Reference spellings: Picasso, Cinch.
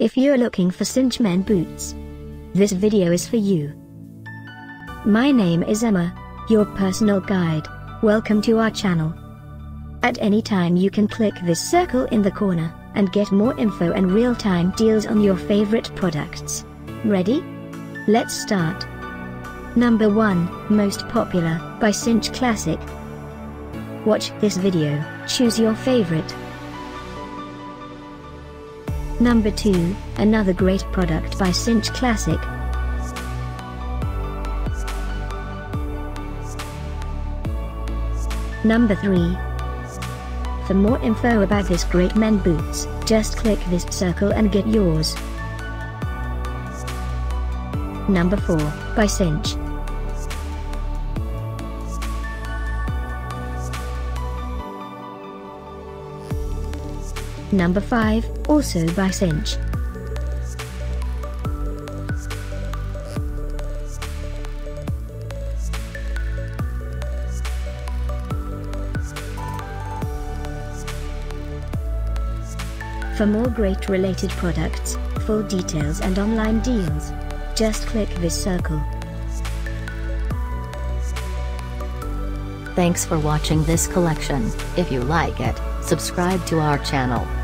If you're looking for Cinch men boots, this video is for you. My name is Emma, your personal guide. Welcome to our channel. At any time you can click this circle in the corner, and get more info and real-time deals on your favorite products. Ready? Let's start. Number 1, Most Popular, by Cinch Classic. Watch this video, choose your favorite. Number 2, another great product by Cinch Classic. Number 3. For more info about this great men boots, just click this circle and get yours. Number 4, by Cinch. Number 5, also by Cinch. For more great related products, full details and online deals, just click this circle. Thanks for watching this collection. If you like it, subscribe to our channel.